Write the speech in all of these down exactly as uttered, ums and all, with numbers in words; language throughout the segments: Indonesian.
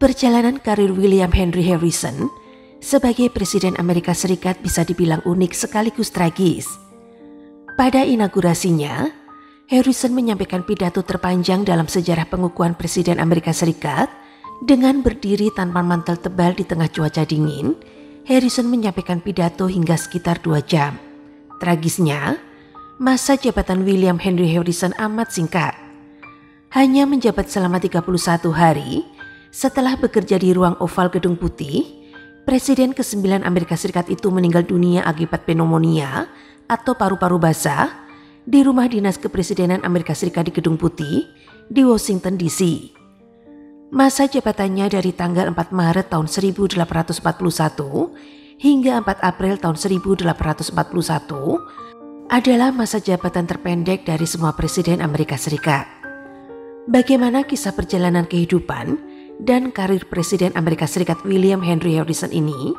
Perjalanan karir William Henry Harrison sebagai Presiden Amerika Serikat bisa dibilang unik sekaligus tragis. Pada inaugurasinya, Harrison menyampaikan pidato terpanjang dalam sejarah pengukuhan Presiden Amerika Serikat. Dengan berdiri tanpa mantel tebal di tengah cuaca dingin, Harrison menyampaikan pidato hingga sekitar dua jam. Tragisnya, masa jabatan William Henry Harrison amat singkat. Hanya menjabat selama tiga puluh satu hari setelah bekerja di ruang oval Gedung Putih, Presiden kesembilan Amerika Serikat itu meninggal dunia akibat pneumonia atau paru-paru basah di rumah dinas kepresidenan Amerika Serikat di Gedung Putih di Washington D C. Masa jabatannya dari tanggal empat Maret tahun seribu delapan ratus empat puluh satu hingga empat April tahun seribu delapan ratus empat puluh satu adalah masa jabatan terpendek dari semua presiden Amerika Serikat. Bagaimana kisah perjalanan kehidupan dan karir Presiden Amerika Serikat William Henry Harrison ini?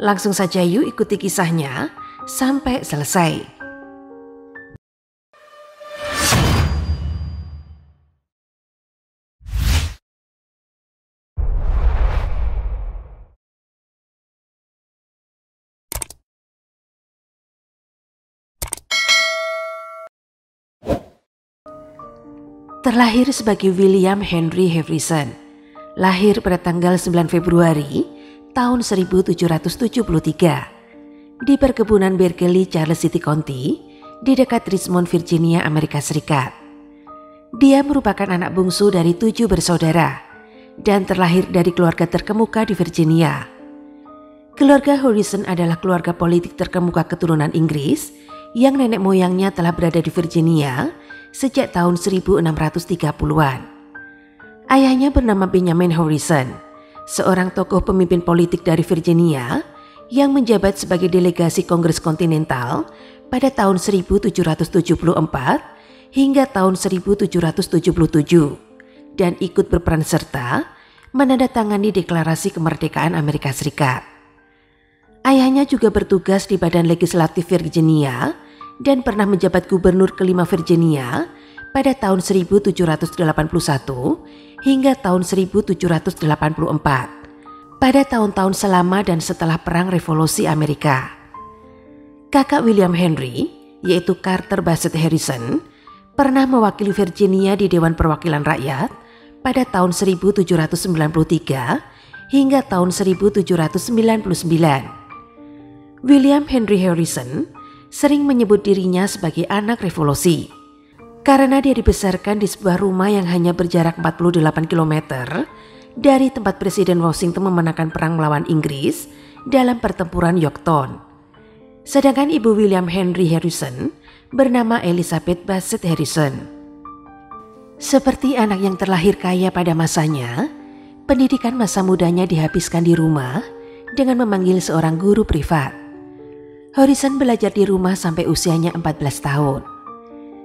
Langsung saja yuk ikuti kisahnya sampai selesai. Terlahir sebagai William Henry Harrison, lahir pada tanggal sembilan Februari tahun seribu tujuh ratus tujuh puluh tiga di perkebunan Berkeley, Charles City County di dekat Richmond, Virginia, Amerika Serikat. Dia merupakan anak bungsu dari tujuh bersaudara dan terlahir dari keluarga terkemuka di Virginia. Keluarga Harrison adalah keluarga politik terkemuka keturunan Inggris yang nenek moyangnya telah berada di Virginia sejak tahun seribu enam ratus tiga puluhan. Ayahnya bernama Benjamin Harrison, seorang tokoh pemimpin politik dari Virginia yang menjabat sebagai delegasi Kongres Kontinental pada tahun seribu tujuh ratus tujuh puluh empat hingga tahun seribu tujuh ratus tujuh puluh tujuh dan ikut berperan serta menandatangani Deklarasi Kemerdekaan Amerika Serikat. Ayahnya juga bertugas di Badan Legislatif Virginia dan pernah menjabat gubernur kelima Virginia pada tahun seribu tujuh ratus delapan puluh satu hingga tahun seribu tujuh ratus delapan puluh empat, pada tahun-tahun selama dan setelah Perang Revolusi Amerika. Kakak William Henry, yaitu Carter Bassett Harrison, pernah mewakili Virginia di Dewan Perwakilan Rakyat pada tahun seribu tujuh ratus sembilan puluh tiga hingga tahun seribu tujuh ratus sembilan puluh sembilan. William Henry Harrison sering menyebut dirinya sebagai anak revolusi karena dia dibesarkan di sebuah rumah yang hanya berjarak empat puluh delapan kilometer dari tempat Presiden Washington memenangkan perang melawan Inggris dalam pertempuran Yorktown. Sedangkan ibu William Henry Harrison bernama Elizabeth Bassett Harrison. Seperti anak yang terlahir kaya pada masanya, pendidikan masa mudanya dihabiskan di rumah dengan memanggil seorang guru privat. Harrison belajar di rumah sampai usianya empat belas tahun.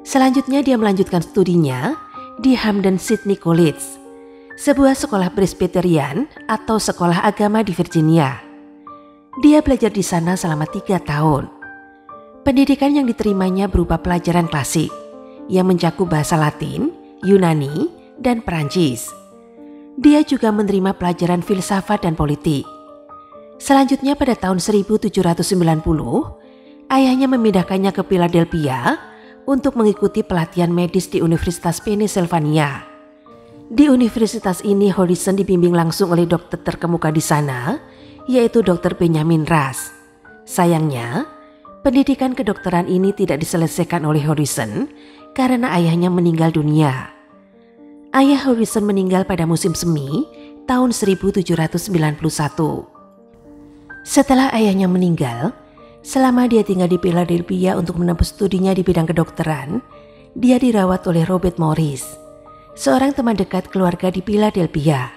Selanjutnya dia melanjutkan studinya di Hamden Sidney College, sebuah sekolah Presbyterian atau sekolah agama di Virginia. Dia belajar di sana selama tiga tahun. Pendidikan yang diterimanya berupa pelajaran klasik yang mencakup bahasa Latin, Yunani, dan Perancis. Dia juga menerima pelajaran filsafat dan politik. Selanjutnya pada tahun seribu tujuh ratus sembilan puluh, ayahnya memindahkannya ke Philadelphia untuk mengikuti pelatihan medis di Universitas Pennsylvania. Di universitas ini Harrison dibimbing langsung oleh dokter terkemuka di sana, yaitu dokter Benjamin Rush. Sayangnya, pendidikan kedokteran ini tidak diselesaikan oleh Harrison karena ayahnya meninggal dunia. Ayah Harrison meninggal pada musim semi tahun seribu tujuh ratus sembilan puluh satu. Setelah ayahnya meninggal, selama dia tinggal di Philadelphia untuk menempuh studinya di bidang kedokteran, dia dirawat oleh Robert Morris, seorang teman dekat keluarga di Philadelphia.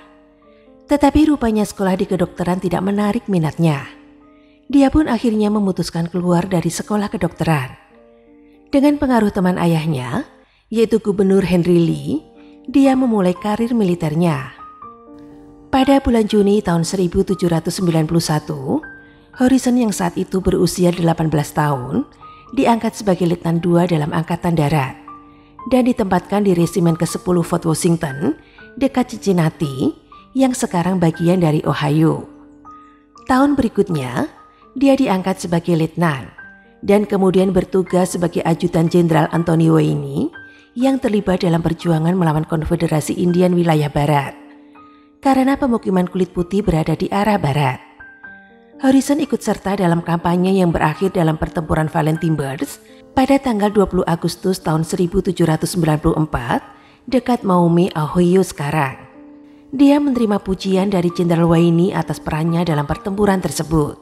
Tetapi rupanya sekolah di kedokteran tidak menarik minatnya. Dia pun akhirnya memutuskan keluar dari sekolah kedokteran. Dengan pengaruh teman ayahnya, yaitu Gubernur Henry Lee, dia memulai karir militernya. Pada bulan Juni tahun seribu tujuh ratus sembilan puluh satu, Harrison yang saat itu berusia delapan belas tahun diangkat sebagai Letnan dua dalam Angkatan Darat dan ditempatkan di Resimen kesepuluh Fort Washington dekat Cincinnati yang sekarang bagian dari Ohio. Tahun berikutnya, dia diangkat sebagai letnan dan kemudian bertugas sebagai ajutan jenderal Anthony Wayne yang terlibat dalam perjuangan melawan Konfederasi Indian wilayah barat. Karena pemukiman kulit putih berada di arah barat, Harrison ikut serta dalam kampanye yang berakhir dalam pertempuran Valentine Burrs pada tanggal dua puluh Agustus tahun seribu tujuh ratus sembilan puluh empat dekat Maumee, Ohio sekarang. Dia menerima pujian dari Jenderal Wayne atas perannya dalam pertempuran tersebut.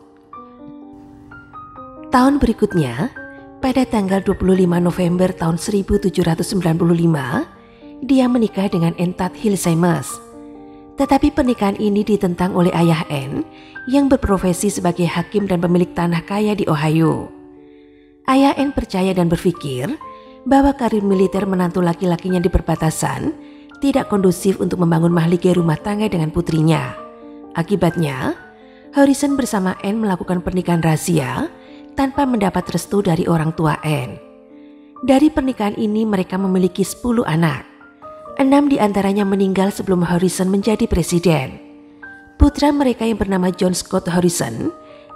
Tahun berikutnya, pada tanggal dua puluh lima November tahun seribu tujuh ratus sembilan puluh lima, dia menikah dengan Entad Hilsemas. Tetapi pernikahan ini ditentang oleh ayah N yang berprofesi sebagai hakim dan pemilik tanah kaya di Ohio. Ayah N percaya dan berpikir bahwa karir militer menantu laki-lakinya di perbatasan tidak kondusif untuk membangun mahligai rumah tangga dengan putrinya. Akibatnya, Harrison bersama N melakukan pernikahan rahasia tanpa mendapat restu dari orang tua N. Dari pernikahan ini mereka memiliki sepuluh anak. Enam diantaranya meninggal sebelum Harrison menjadi presiden. Putra mereka yang bernama John Scott Harrison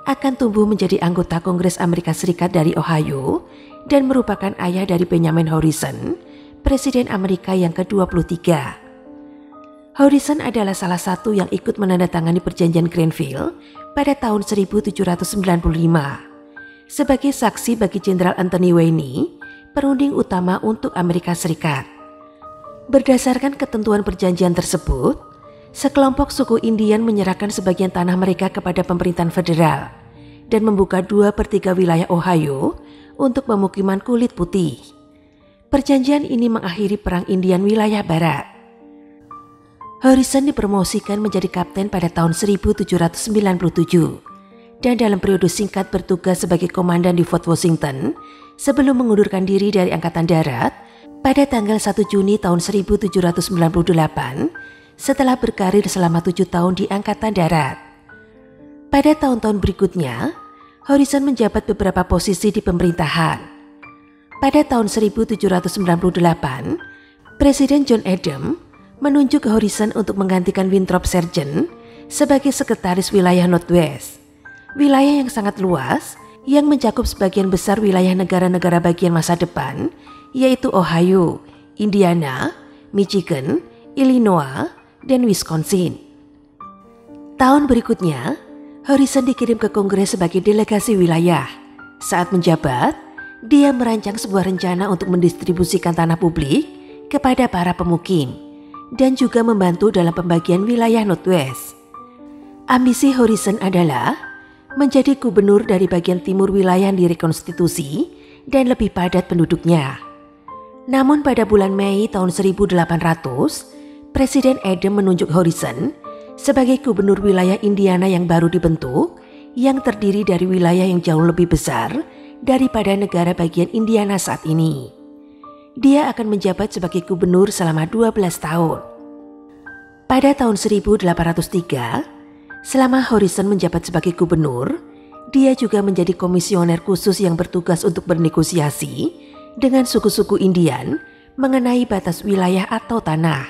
akan tumbuh menjadi anggota Kongres Amerika Serikat dari Ohio dan merupakan ayah dari Benjamin Harrison, Presiden Amerika yang ke dua puluh tiga. Harrison adalah salah satu yang ikut menandatangani perjanjian Grenville pada tahun seribu tujuh ratus sembilan puluh lima. Sebagai saksi bagi Jenderal Anthony Wayne, perunding utama untuk Amerika Serikat. Berdasarkan ketentuan perjanjian tersebut, sekelompok suku Indian menyerahkan sebagian tanah mereka kepada pemerintahan federal dan membuka dua per tiga wilayah Ohio untuk pemukiman kulit putih. Perjanjian ini mengakhiri Perang Indian wilayah barat. Harrison dipromosikan menjadi kapten pada tahun seribu tujuh ratus sembilan puluh tujuh dan dalam periode singkat bertugas sebagai komandan di Fort Washington sebelum mengundurkan diri dari Angkatan Darat pada tanggal satu Juni tahun seribu tujuh ratus sembilan puluh delapan setelah berkarir selama tujuh tahun di Angkatan Darat. Pada tahun-tahun berikutnya, Harrison menjabat beberapa posisi di pemerintahan. Pada tahun seribu tujuh ratus sembilan puluh delapan, Presiden John Adams menunjuk Harrison untuk menggantikan Winthrop Sargent sebagai sekretaris wilayah Northwest, wilayah yang sangat luas yang mencakup sebagian besar wilayah negara-negara bagian masa depan, yaitu Ohio, Indiana, Michigan, Illinois, dan Wisconsin. Tahun berikutnya, Harrison dikirim ke Kongres sebagai delegasi wilayah. Saat menjabat, dia merancang sebuah rencana untuk mendistribusikan tanah publik kepada para pemukim dan juga membantu dalam pembagian wilayah Northwest. Ambisi Harrison adalah menjadi gubernur dari bagian timur wilayah yang direkonstitusi dan lebih padat penduduknya. Namun pada bulan Mei tahun seribu delapan ratus, Presiden Adams menunjuk Harrison sebagai gubernur wilayah Indiana yang baru dibentuk, yang terdiri dari wilayah yang jauh lebih besar daripada negara bagian Indiana saat ini. Dia akan menjabat sebagai gubernur selama dua belas tahun. Pada tahun seribu delapan ratus tiga, selama Harrison menjabat sebagai gubernur, dia juga menjadi komisioner khusus yang bertugas untuk bernegosiasi dengan suku-suku Indian mengenai batas wilayah atau tanah.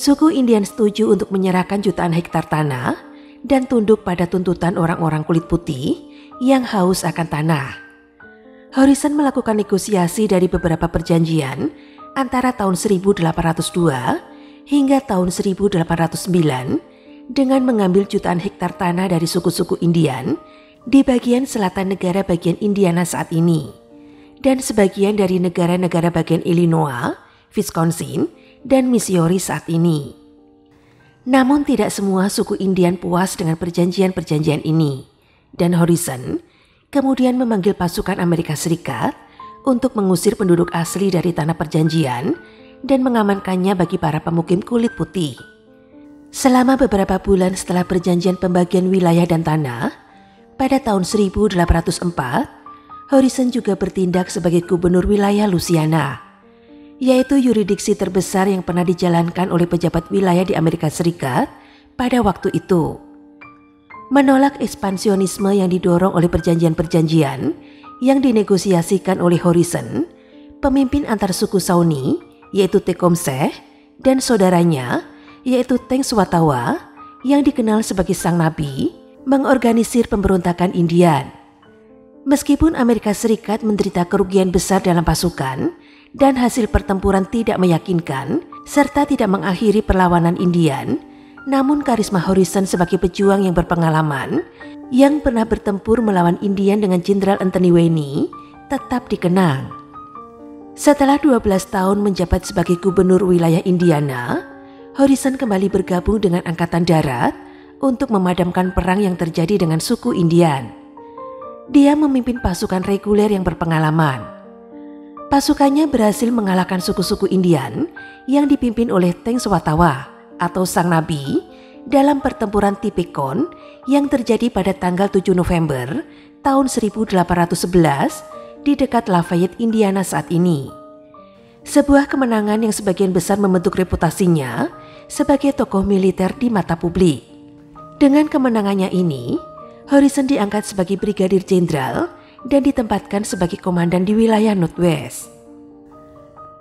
Suku Indian setuju untuk menyerahkan jutaan hektar tanah dan tunduk pada tuntutan orang-orang kulit putih yang haus akan tanah. Harrison melakukan negosiasi dari beberapa perjanjian antara tahun seribu delapan ratus dua hingga tahun seribu delapan ratus sembilan dengan mengambil jutaan hektar tanah dari suku-suku Indian di bagian selatan negara bagian Indiana saat ini dan sebagian dari negara-negara bagian Illinois, Wisconsin, dan Missouri saat ini. Namun tidak semua suku Indian puas dengan perjanjian-perjanjian ini dan Harrison kemudian memanggil pasukan Amerika Serikat untuk mengusir penduduk asli dari tanah perjanjian dan mengamankannya bagi para pemukim kulit putih. Selama beberapa bulan setelah perjanjian pembagian wilayah dan tanah, pada tahun seribu delapan ratus empat, Harrison juga bertindak sebagai gubernur wilayah Louisiana, yaitu yuridiksi terbesar yang pernah dijalankan oleh pejabat wilayah di Amerika Serikat pada waktu itu. Menolak ekspansionisme yang didorong oleh perjanjian-perjanjian yang dinegosiasikan oleh Harrison, pemimpin antar suku Shawnee yaitu Tecumseh dan saudaranya yaitu Tenskwatawa yang dikenal sebagai sang nabi, mengorganisir pemberontakan Indian. Meskipun Amerika Serikat menderita kerugian besar dalam pasukan dan hasil pertempuran tidak meyakinkan serta tidak mengakhiri perlawanan Indian, namun karisma Harrison sebagai pejuang yang berpengalaman yang pernah bertempur melawan Indian dengan Jenderal Anthony Wayne tetap dikenang. Setelah dua belas tahun menjabat sebagai gubernur wilayah Indiana, Harrison kembali bergabung dengan Angkatan Darat untuk memadamkan perang yang terjadi dengan suku Indian. Dia memimpin pasukan reguler yang berpengalaman. Pasukannya berhasil mengalahkan suku-suku Indian yang dipimpin oleh Tenskwatawa atau Sang Nabi dalam pertempuran Tippecanoe yang terjadi pada tanggal tujuh November tahun seribu delapan ratus sebelas di dekat Lafayette, Indiana saat ini. Sebuah kemenangan yang sebagian besar membentuk reputasinya sebagai tokoh militer di mata publik. Dengan kemenangannya ini, Harrison diangkat sebagai brigadir jenderal dan ditempatkan sebagai komandan di wilayah Northwest.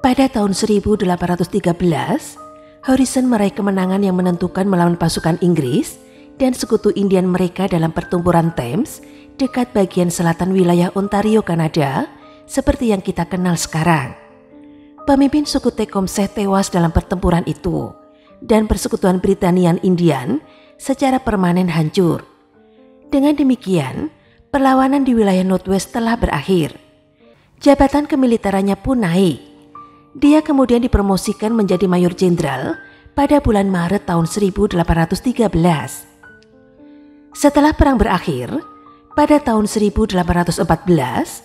Pada tahun seribu delapan ratus tiga belas, Harrison meraih kemenangan yang menentukan melawan pasukan Inggris dan sekutu Indian mereka dalam pertempuran Thames dekat bagian selatan wilayah Ontario, Kanada, seperti yang kita kenal sekarang. Pemimpin suku Tecumseh tewas dalam pertempuran itu, dan persekutuan Britania Indian secara permanen hancur. Dengan demikian, perlawanan di wilayah Northwest telah berakhir. Jabatan kemiliterannya pun naik. Dia kemudian dipromosikan menjadi mayor jenderal pada bulan Maret tahun seribu delapan ratus tiga belas. Setelah perang berakhir, pada tahun seribu delapan ratus empat belas,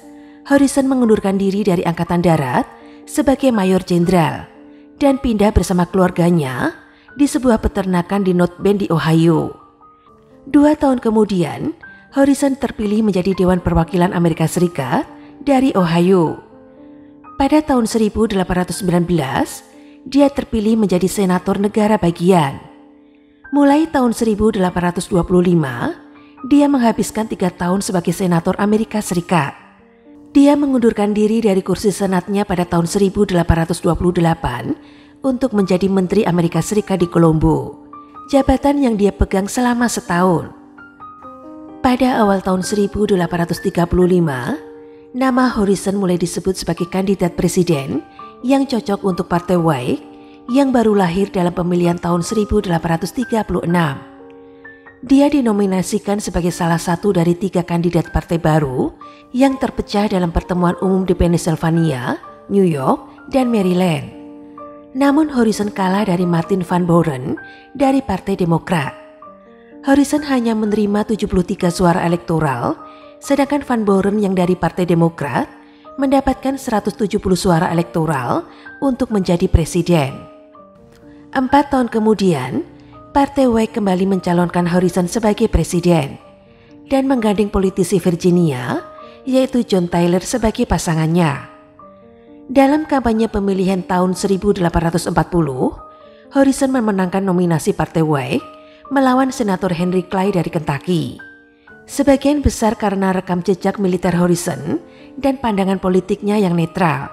Harrison mengundurkan diri dari Angkatan Darat sebagai mayor jenderal dan pindah bersama keluarganya di sebuah peternakan di North Bend di Ohio. Dua tahun kemudian, Harrison terpilih menjadi Dewan Perwakilan Amerika Serikat dari Ohio. Pada tahun seribu delapan ratus sembilan belas, dia terpilih menjadi senator negara bagian. Mulai tahun seribu delapan ratus dua puluh lima, dia menghabiskan tiga tahun sebagai senator Amerika Serikat. Dia mengundurkan diri dari kursi senatnya pada tahun seribu delapan ratus dua puluh delapan untuk menjadi Menteri Amerika Serikat di Colombo, jabatan yang dia pegang selama setahun. Pada awal tahun seribu delapan ratus tiga puluh lima, nama Harrison mulai disebut sebagai kandidat presiden yang cocok untuk Partai Whig yang baru lahir dalam pemilihan tahun seribu delapan ratus tiga puluh enam. Dia dinominasikan sebagai salah satu dari tiga kandidat partai baru yang terpecah dalam pertemuan umum di Pennsylvania, New York, dan Maryland. Namun Harrison kalah dari Martin Van Buren dari Partai Demokrat. Harrison hanya menerima tujuh puluh tiga suara elektoral, sedangkan Van Buren yang dari Partai Demokrat mendapatkan seratus tujuh puluh suara elektoral untuk menjadi presiden. Empat tahun kemudian, Partai Whig kembali mencalonkan Harrison sebagai presiden dan menggandeng politisi Virginia yaitu John Tyler sebagai pasangannya. Dalam kampanye pemilihan tahun seribu delapan ratus empat puluh, Harrison memenangkan nominasi Partai Whig melawan Senator Henry Clay dari Kentucky. Sebagian besar karena rekam jejak militer Harrison dan pandangan politiknya yang netral.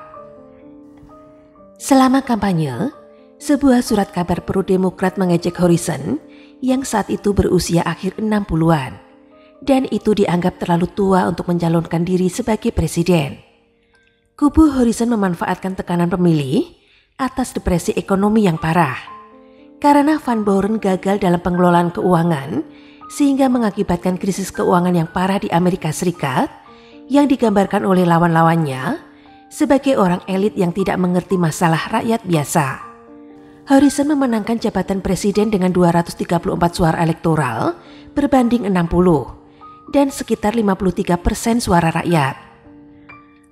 Selama kampanye, sebuah surat kabar pro-demokrat mengejek Harrison yang saat itu berusia akhir enam puluhan dan itu dianggap terlalu tua untuk mencalonkan diri sebagai presiden. Kubu Harrison memanfaatkan tekanan pemilih atas depresi ekonomi yang parah karena Van Buren gagal dalam pengelolaan keuangan sehingga mengakibatkan krisis keuangan yang parah di Amerika Serikat yang digambarkan oleh lawan-lawannya sebagai orang elit yang tidak mengerti masalah rakyat biasa. Harrison memenangkan jabatan presiden dengan dua ratus tiga puluh empat suara elektoral berbanding enam puluh dan sekitar lima puluh tiga persen suara rakyat.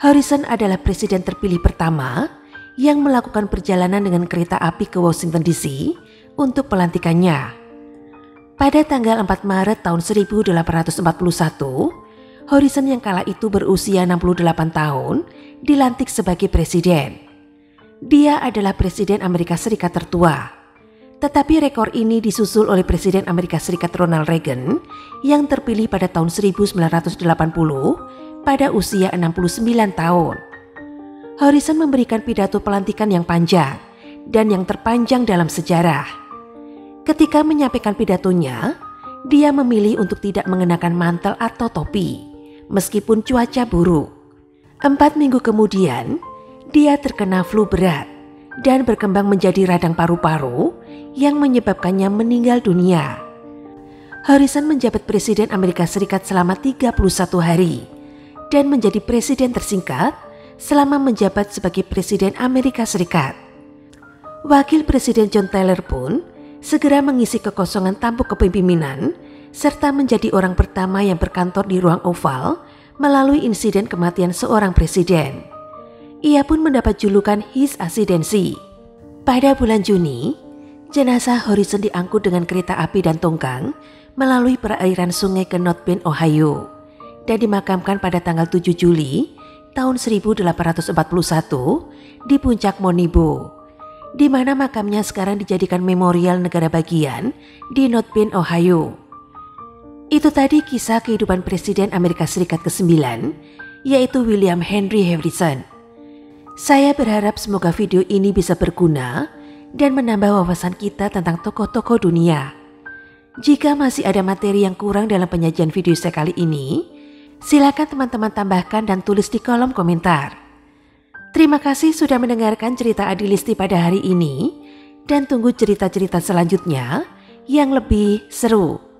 Harrison adalah presiden terpilih pertama yang melakukan perjalanan dengan kereta api ke Washington D C untuk pelantikannya. Pada tanggal empat Maret tahun seribu delapan ratus empat puluh satu, Harrison yang kala itu berusia enam puluh delapan tahun dilantik sebagai presiden. Dia adalah Presiden Amerika Serikat tertua, tetapi rekor ini disusul oleh Presiden Amerika Serikat Ronald Reagan yang terpilih pada tahun seribu sembilan ratus delapan puluh pada usia enam puluh sembilan tahun. Harrison memberikan pidato pelantikan yang panjang dan yang terpanjang dalam sejarah. Ketika menyampaikan pidatonya, dia memilih untuk tidak mengenakan mantel atau topi, meskipun cuaca buruk. Empat minggu kemudian, dia terkena flu berat dan berkembang menjadi radang paru-paru yang menyebabkannya meninggal dunia. Harrison menjabat Presiden Amerika Serikat selama tiga puluh satu hari dan menjadi presiden tersingkat selama menjabat sebagai Presiden Amerika Serikat. Wakil Presiden John Tyler pun segera mengisi kekosongan tampuk kepemimpinan serta menjadi orang pertama yang berkantor di ruang oval melalui insiden kematian seorang presiden. Ia pun mendapat julukan His Excellency. Pada bulan Juni, jenazah Harrison diangkut dengan kereta api dan tongkang melalui perairan sungai ke North Bend, Ohio, dan dimakamkan pada tanggal tujuh Juli tahun seribu delapan ratus empat puluh satu di puncak Monibo, di mana makamnya sekarang dijadikan memorial negara bagian di North Bend, Ohio. Itu tadi kisah kehidupan Presiden Amerika Serikat kesembilan, yaitu William Henry Harrison. Saya berharap semoga video ini bisa berguna dan menambah wawasan kita tentang tokoh-tokoh dunia. Jika masih ada materi yang kurang dalam penyajian video saya kali ini, silakan teman-teman tambahkan dan tulis di kolom komentar. Terima kasih sudah mendengarkan cerita Adelisty pada hari ini, dan tunggu cerita-cerita selanjutnya yang lebih seru.